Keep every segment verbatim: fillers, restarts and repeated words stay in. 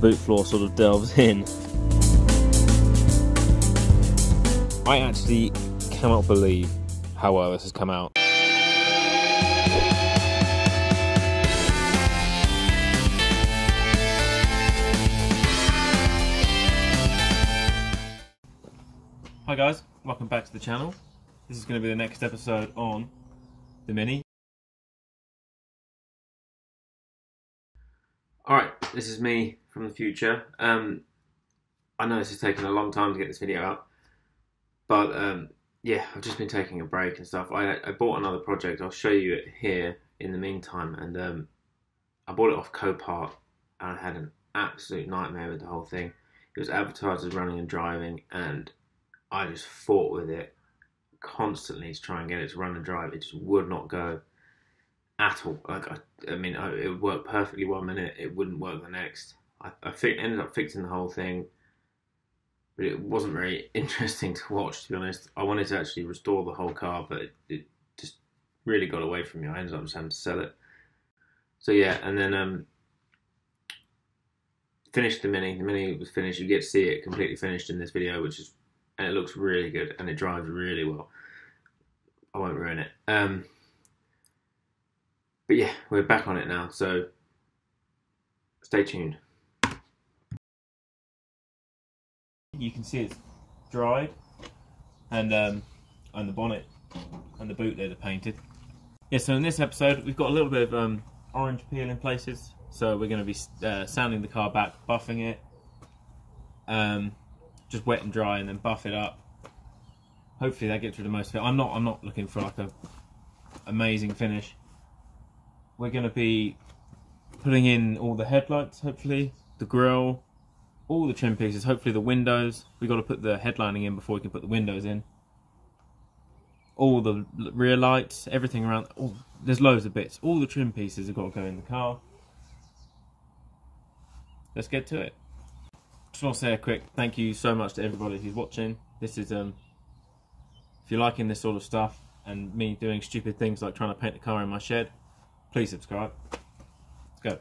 boot floor sort of delves in. I actually cannot believe how well this has come out. Hi guys, welcome back to the channel. This is going to be the next episode on the Mini. Alright, this is me from the future. Um, I know this has taken a long time to get this video out, but um, yeah, I've just been taking a break and stuff. I, I bought another project. I'll show you it here in the meantime, and um, I bought it off Copart, and I had an absolute nightmare with the whole thing. It was advertised as running and driving, and I just fought with it constantly to try and get it to run and drive. It just would not go at all. Like I, I mean, I, it worked perfectly one minute, it wouldn't work the next. I, I ended up fixing the whole thing, but it wasn't very interesting to watch, to be honest. I wanted to actually restore the whole car, but it, it just really got away from me. I ended up just having to sell it. So yeah, and then um, finished the Mini. The Mini was finished. You get to see it completely finished in this video, which is, and it looks really good, and it drives really well. I won't ruin it. Um, but yeah, we're back on it now, so stay tuned. You can see it's dried, and um, and the bonnet and the boot lid are painted. Yeah, so in this episode, we've got a little bit of um, orange peel in places, so we're going to be uh, sanding the car back, buffing it. Um, just wet and dry, and then buff it up. Hopefully that gets rid of most of it. I'm not I'm not looking for like a amazing finish. We're gonna be putting in all the headlights, hopefully, the grille, all the trim pieces, hopefully the windows. We gotta put the headlining in before we can put the windows in. All the rear lights, everything around, all, there's loads of bits. All the trim pieces have gotta go in the car. Let's get to it. Just want to say a quick thank you so much to everybody who's watching. This is um if you're liking this sort of stuff and me doing stupid things like trying to paint the car in my shed, please subscribe. Let's go.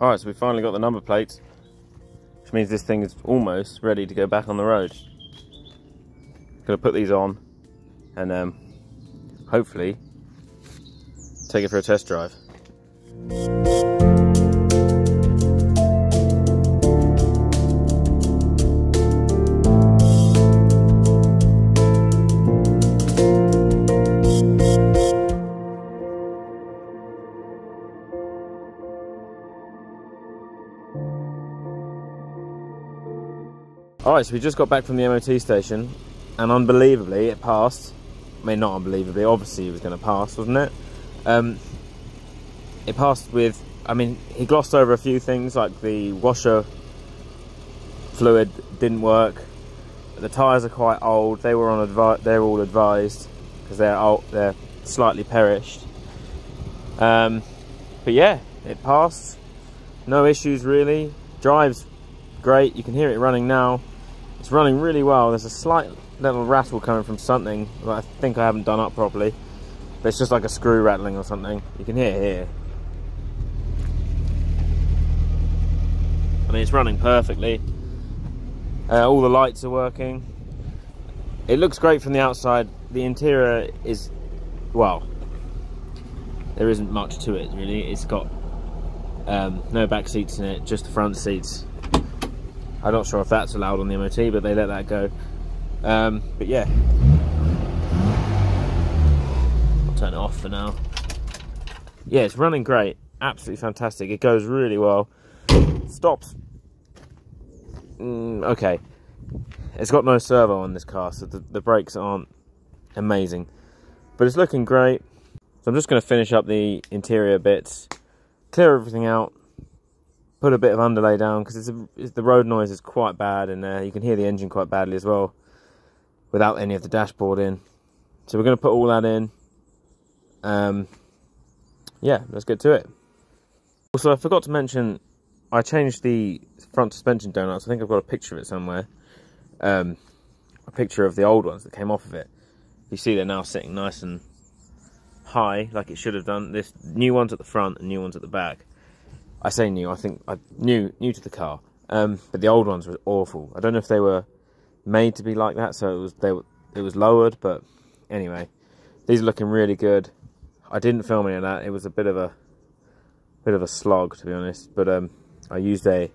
All right, so we finally got the number plates, which means this thing is almost ready to go back on the road. Gonna put these on and um, hopefully take it for a test drive. Alright, so we just got back from the M O T station, and unbelievably it passed. I mean, not unbelievably, obviously it was going to pass, wasn't it? Um, it passed with, I mean, he glossed over a few things, like the washer fluid didn't work. The tyres are quite old, they were on advi they're all advised, because they're old, they're slightly perished. Um, but yeah, it passed, no issues really, drives great, you can hear it running now. It's running really well. There's a slight little rattle coming from something that I think I haven't done up properly, but it's just like a screw rattling or something. You can hear it here. I mean, it's running perfectly. Uh, all the lights are working. It looks great from the outside. The interior is, well, there isn't much to it really. It's got um, no back seats in it, just the front seats. I'm not sure if that's allowed on the M O T, but they let that go. Um, but yeah, I'll turn it off for now. Yeah, it's running great, absolutely fantastic. It goes really well. Stops. Mm, okay, it's got no servo on this car, so the, the brakes aren't amazing, but it's looking great. So I'm just going to finish up the interior bits, clear everything out. Put a bit of underlay down, because it's a, it's, the road noise is quite bad in there. You can hear the engine quite badly as well, without any of the dashboard in. So we're going to put all that in. Um, yeah, let's get to it. Also, I forgot to mention, I changed the front suspension donuts. I think I've got a picture of it somewhere. Um, a picture of the old ones that came off of it. You see they're now sitting nice and high, like it should have done. This new one's at the front and new one's at the back. I say new, I think I new new to the car, um, but the old ones were awful. I don't know if they were made to be like that, so it was they were, it was lowered. But anyway, these are looking really good. I didn't film any of that. It was a bit of a bit of a slog, to be honest. But um, I used a.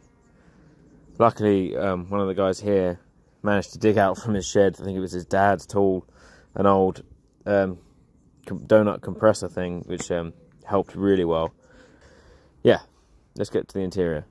Luckily, um, one of the guys here managed to dig out from his shed. I think it was his dad's tool, an old um, donut compressor thing, which um, helped really well. Yeah. Let's get to the interior.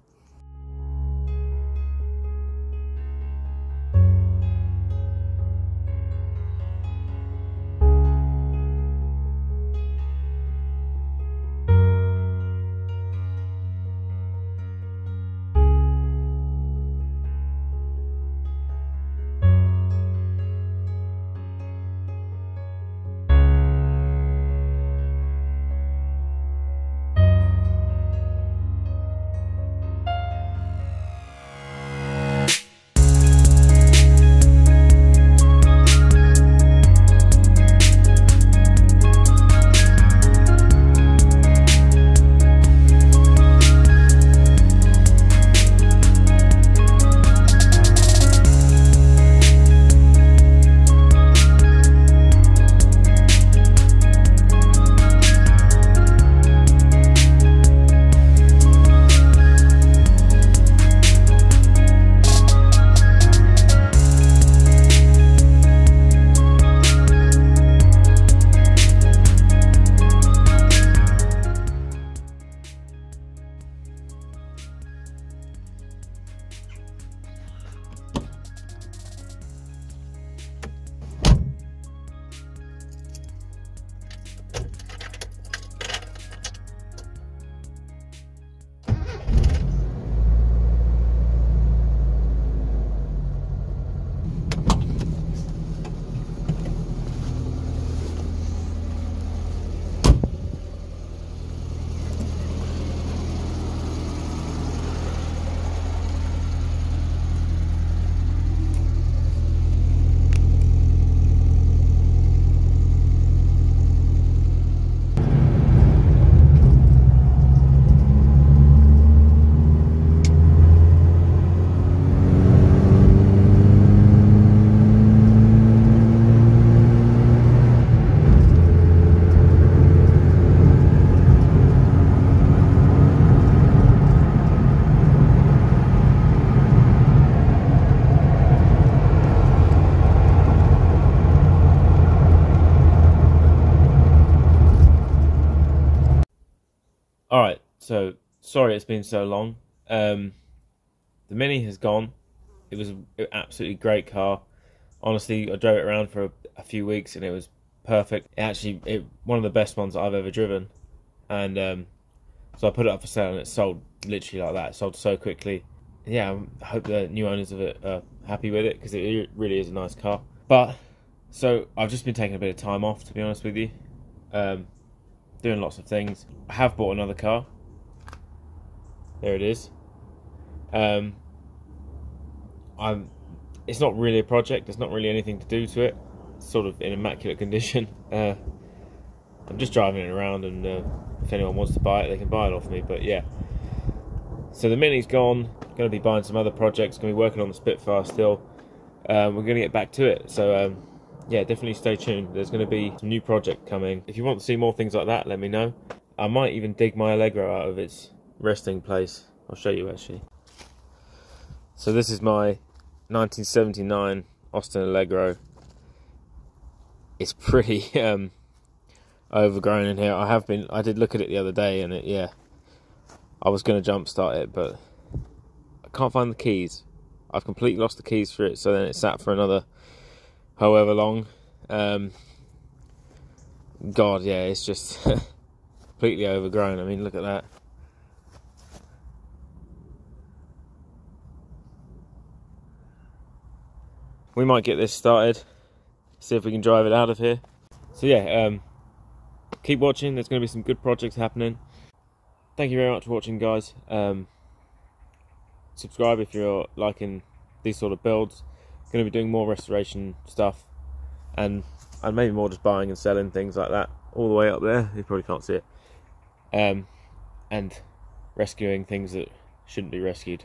All right, so sorry it's been so long. Um, the Mini has gone. It was an absolutely great car. Honestly, I drove it around for a, a few weeks and it was perfect. It actually, it one of the best ones that I've ever driven. And um, so I put it up for sale and it sold literally like that. It sold so quickly. Yeah, I hope the new owners of it are happy with it because it really is a nice car. But, so I've just been taking a bit of time off, to be honest with you. Um, doing lots of things. I have bought another car. There it is. Um, I'm. It's not really a project. There's not really anything to do to it. It's sort of in immaculate condition. Uh, I'm just driving it around, and uh, if anyone wants to buy it, they can buy it off me. But yeah. So the Mini's gone. Going to be buying some other projects. Going to be working on the Spitfire still. Um, we're going to get back to it. So um, yeah, definitely stay tuned. There's going to be some new project coming. If you want to see more things like that, let me know. I might even dig my Allegro out of its resting place. I'll show you actually. So this is my nineteen seventy-nine Austin Allegro. It's pretty um, overgrown in here. I have been. I did look at it the other day, and it, yeah, I was going to jump start it, but I can't find the keys. I've completely lost the keys for it. So then it sat for another however long. Um, God, yeah, it's just completely overgrown. I mean, look at that. We might get this started, see if we can drive it out of here. So yeah, um, keep watching. There's going to be some good projects happening. Thank you very much for watching, guys. Um, subscribe if you're liking these sort of builds. Going to be doing more restoration stuff, and and maybe more just buying and selling things like that. All the way up there, you probably can't see it. Um, and rescuing things that shouldn't be rescued.